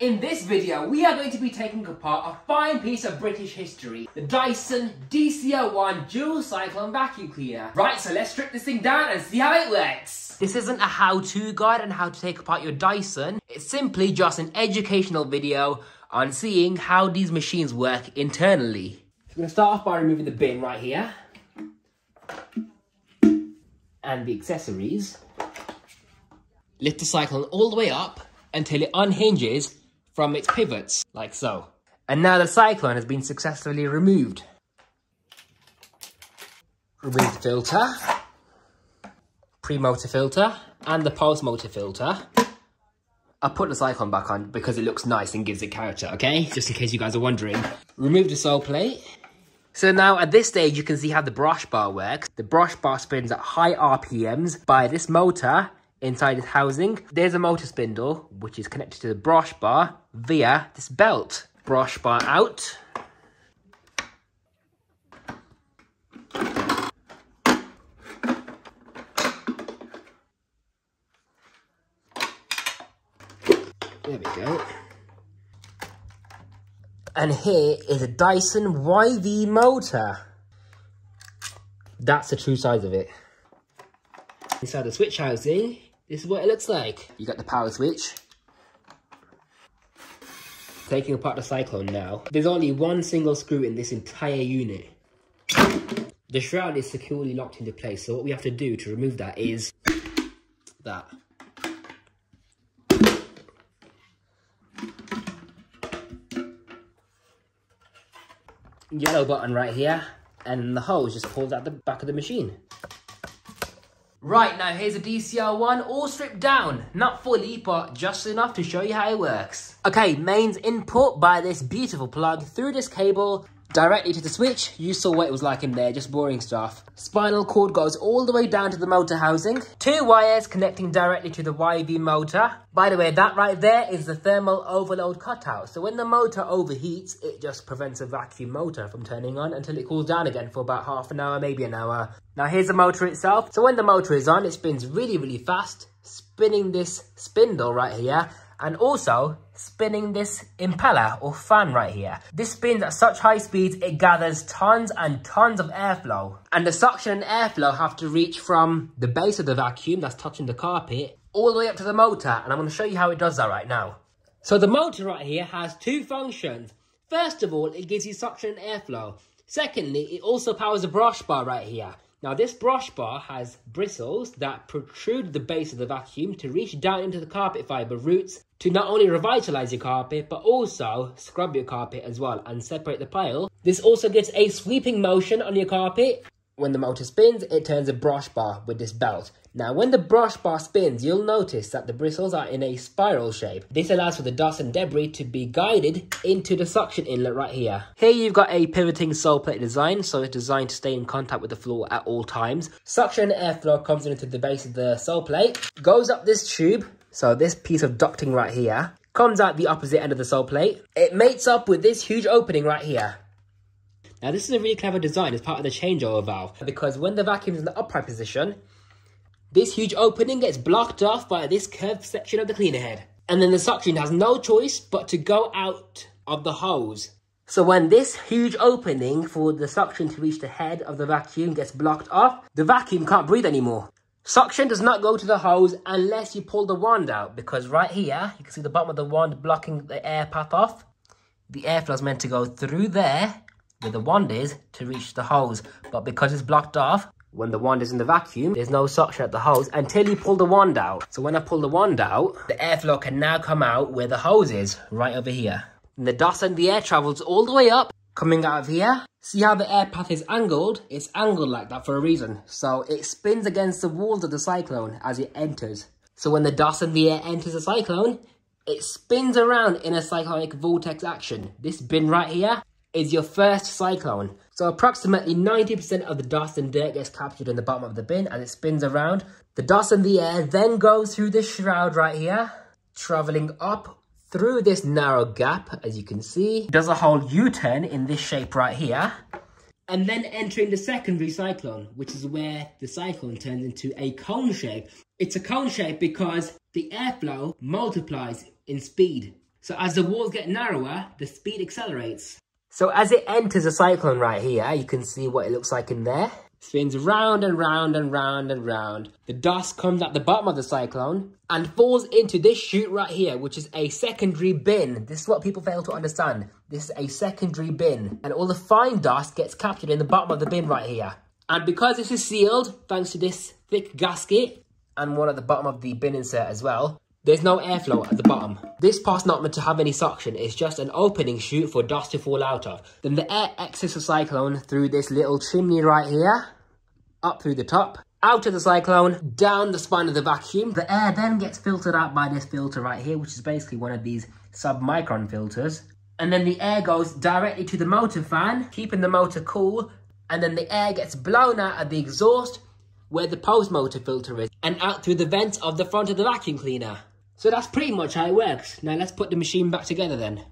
In this video, we are going to be taking apart a fine piece of British history, the Dyson DC01 Dual Cyclone Vacuum Cleaner. Right, so let's strip this thing down and see how it works. This isn't a how-to guide on how to take apart your Dyson. It's simply just an educational video on seeing how these machines work internally. So we're gonna start off by removing the bin right here. And the accessories. Lift the cyclone all the way up until it unhinges from its pivots, like so. And now the cyclone has been successfully removed. Remove the filter, pre-motor filter, and the post-motor filter. I'll put the cyclone back on because it looks nice and gives it character, okay? Just in case you guys are wondering. Remove the sole plate. So now at this stage, you can see how the brush bar works. The brush bar spins at high RPMs by this motor inside its housing. There's a motor spindle, which is connected to the brush bar via this belt. Brush bar out. There we go. And here is a Dyson YV motor. That's the true size of it. Inside the switch housing, this is what it looks like. You got the power switch. Taking apart the cyclone now. There's only one single screw in this entire unit. The shroud is securely locked into place, so what we have to do to remove that is that. Yellow button right here, and the hose just pulls out the back of the machine. Right, now here's a DCR1 all stripped down. Not fully, but just enough to show you how it works. Okay, mains input by this beautiful plug through this cable directly to the switch. You saw what it was like in there, just boring stuff. Spinal cord goes all the way down to the motor housing. Two wires connecting directly to the YV motor. By the way, that right there is the thermal overload cutout. So when the motor overheats, it just prevents a vacuum motor from turning on until it cools down again for about half an hour, maybe an hour. Now here's the motor itself. So when the motor is on, it spins really, really fast, spinning this spindle right here, and also spinning this impeller or fan right here. This spins at such high speeds, it gathers tons and tons of airflow. And the suction and airflow have to reach from the base of the vacuum that's touching the carpet all the way up to the motor. And I'm gonna show you how it does that right now. So the motor right here has two functions. First of all, it gives you suction and airflow. Secondly, it also powers a brush bar right here. Now this brush bar has bristles that protrude the base of the vacuum to reach down into the carpet fiber roots to not only revitalize your carpet, but also scrub your carpet as well and separate the pile. This also gives a sweeping motion on your carpet. When the motor spins, it turns a brush bar with this belt. Now when the brush bar spins, you'll notice that the bristles are in a spiral shape. This allows for the dust and debris to be guided into the suction inlet right here. Here you've got a pivoting sole plate design, so it's designed to stay in contact with the floor at all times. Suction airflow comes into the base of the sole plate, goes up this tube, so this piece of ducting right here, comes out the opposite end of the sole plate. It mates up with this huge opening right here. Now this is a really clever design as part of the changeover valve, because when the vacuum is in the upright position, this huge opening gets blocked off by this curved section of the cleaner head. And then the suction has no choice but to go out of the hose. So when this huge opening for the suction to reach the head of the vacuum gets blocked off, the vacuum can't breathe anymore. Suction does not go to the hose unless you pull the wand out, because right here, you can see the bottom of the wand blocking the air path off. The airflow is meant to go through there, where the wand is, to reach the hose. But because it's blocked off, when the wand is in the vacuum, there's no suction at the hose until you pull the wand out. So when I pull the wand out, the airflow can now come out where the hose is, right over here. And the dust and the air travels all the way up, coming out of here. See how the air path is angled? It's angled like that for a reason. So it spins against the walls of the cyclone as it enters. So when the dust and the air enters the cyclone, it spins around in a cyclonic vortex action. This bin right here is your first cyclone. So approximately 90% of the dust and dirt gets captured in the bottom of the bin as it spins around. The dust and the air then goes through this shroud right here, traveling up through this narrow gap, as you can see. Does a whole U-turn in this shape right here, and then entering the secondary cyclone, which is where the cyclone turns into a cone shape. It's a cone shape because the airflow multiplies in speed. So as the walls get narrower, the speed accelerates. So as it enters a cyclone right here, you can see what it looks like in there. It spins round and round and round and round. The dust comes at the bottom of the cyclone and falls into this chute right here, which is a secondary bin. This is what people fail to understand. This is a secondary bin, and all the fine dust gets captured in the bottom of the bin right here. And because this is sealed, thanks to this thick gasket and one at the bottom of the bin insert as well, there's no airflow at the bottom. This part's not meant to have any suction, it's just an opening chute for dust to fall out of. Then the air exits the cyclone through this little chimney right here, up through the top, out of the cyclone, down the spine of the vacuum. The air then gets filtered out by this filter right here, which is basically one of these sub-micron filters. And then the air goes directly to the motor fan, keeping the motor cool, and then the air gets blown out of the exhaust where the post-motor filter is, and out through the vents of the front of the vacuum cleaner. So that's pretty much how it works. Now let's put the machine back together then.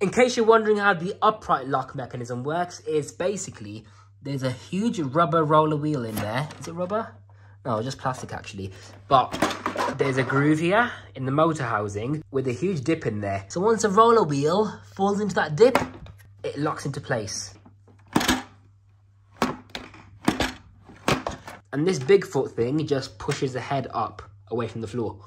In case you're wondering how the upright lock mechanism works, is basically there's a huge rubber roller wheel in there. Is it rubber? No, just plastic actually. But there's a groove here in the motor housing with a huge dip in there. So once a roller wheel falls into that dip, it locks into place. And this Bigfoot thing just pushes the head up away from the floor.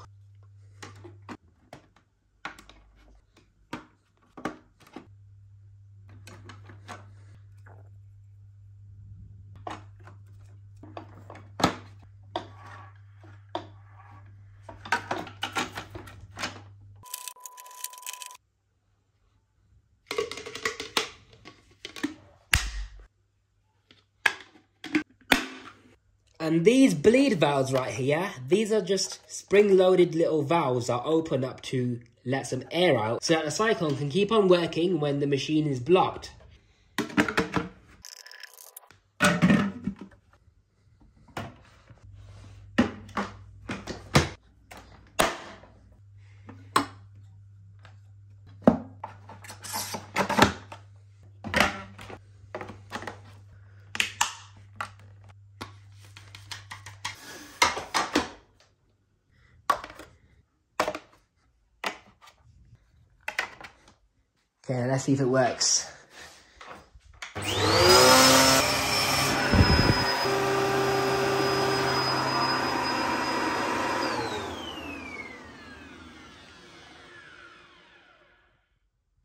And these bleed valves right here, these are just spring-loaded little valves that open up to let some air out so that the cyclone can keep on working when the machine is blocked. Okay, let's see if it works.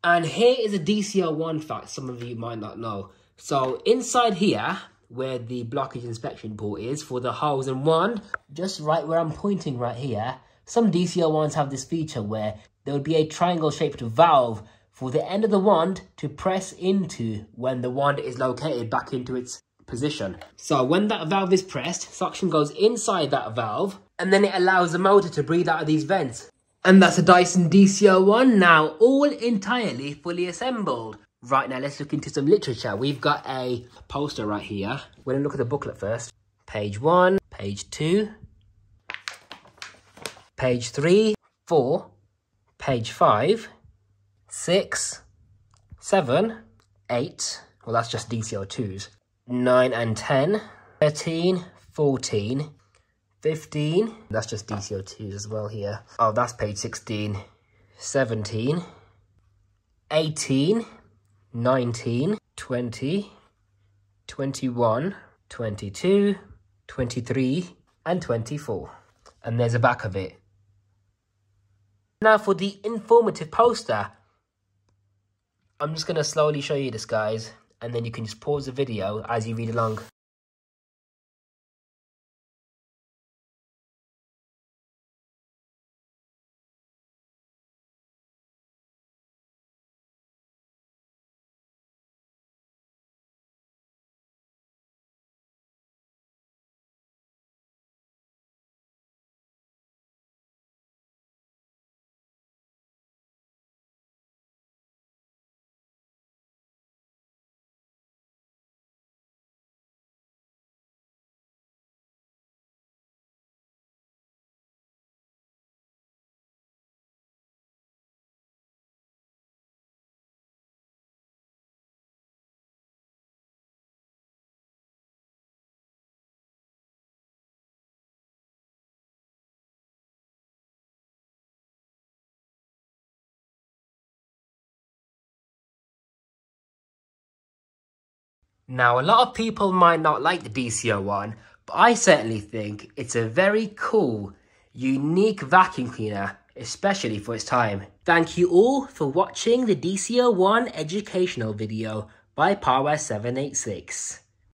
And here is a DC01 fact some of you might not know. So inside here, where the blockage inspection port is for the hose and wand, just right where I'm pointing right here, some DC01s have this feature where there would be a triangle-shaped valve for the end of the wand to press into when the wand is located back into its position. So when that valve is pressed, suction goes inside that valve and then it allows the motor to breathe out of these vents. And that's a Dyson DC01 now, all entirely fully assembled. Right, now let's look into some literature. We've got a poster right here. We're gonna look at the booklet first. Page 1, page 2, page 3, 4, page 5, 6, 7, 8, well that's just DC02s, 9 and 10, 13, 14, 15, that's just DC02s as well here, oh that's page 16, 17, 18, 19, 20, 21, 22, 23 and 24, and there's a back of it. Now for the informative poster. I'm just going to slowly show you this, guys, and then you can just pause the video as you read along. Now, a lot of people might not like the DC01, but I certainly think it's a very cool, unique vacuum cleaner, especially for its time. Thank you all for watching the DC01 educational video by Parwaz786.